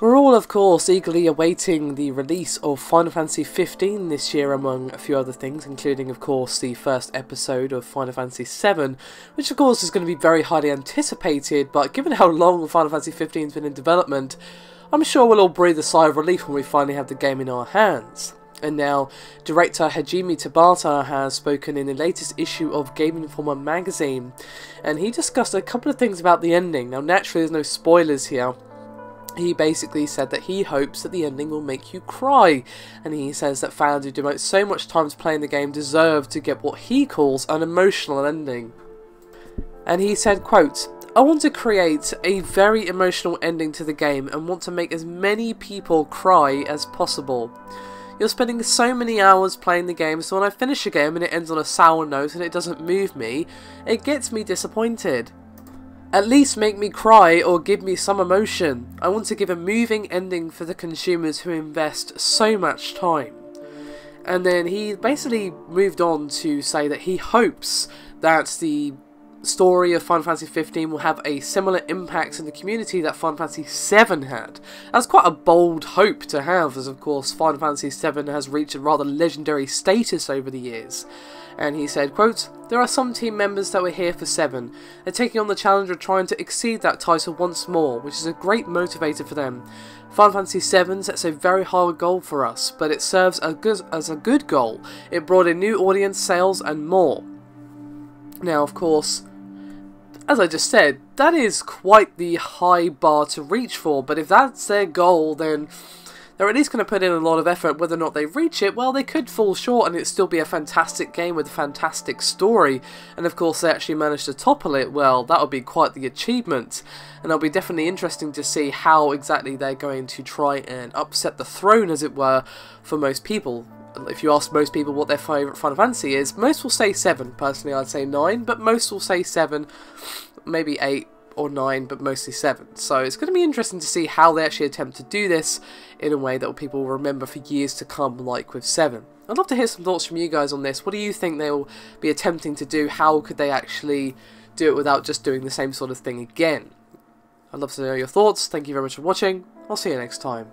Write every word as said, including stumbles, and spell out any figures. We're all, of course, eagerly awaiting the release of Final Fantasy fifteen this year, among a few other things, including, of course, the first episode of Final Fantasy seven, which, of course, is going to be very highly anticipated, but given how long Final Fantasy fifteen has been in development, I'm sure we'll all breathe a sigh of relief when we finally have the game in our hands. And now, director Hajime Tabata has spoken in the latest issue of Game Informer magazine, and he discussed a couple of things about the ending. Now, naturally, there's no spoilers here. He basically said that he hopes that the ending will make you cry, and he says that fans who devote so much time to playing the game deserve to get what he calls an emotional ending. And he said, quote, "I want to create a very emotional ending to the game and want to make as many people cry as possible. You're spending so many hours playing the game, so when I finish a game and it ends on a sour note and it doesn't move me, it gets me disappointed. At least make me cry or give me some emotion. I want to give a moving ending for the consumers who invest so much time." And then he basically moved on to say that he hopes that the story of Final Fantasy fifteen will have a similar impact in the community that Final Fantasy seven had. That's quite a bold hope to have, as of course Final Fantasy seven has reached a rather legendary status over the years. And he said, quote, "There are some team members that were here for seven. They're taking on the challenge of trying to exceed that title once more, which is a great motivator for them. Final Fantasy seven sets a very high goal for us, but it serves a good, as a good goal. It brought in new audience, sales, and more." Now, of course, as I just said, that is quite the high bar to reach for, but if that's their goal, then they're at least going to put in a lot of effort. Whether or not they reach it, well, they could fall short and it'd still be a fantastic game with a fantastic story, and of course they actually managed to topple it, well, that would be quite the achievement, and it'll be definitely interesting to see how exactly they're going to try and upset the throne, as it were, for most people. If you ask most people what their favourite Final Fantasy is, most will say seven. Personally, I'd say nine, but most will say seven, maybe eight. Or nine, but mostly seven. So it's going to be interesting to see how they actually attempt to do this in a way that people will remember for years to come, like with seven. I'd love to hear some thoughts from you guys on this. What do you think they'll be attempting to do? How could they actually do it without just doing the same sort of thing again? I'd love to know your thoughts. Thank you very much for watching. I'll see you next time.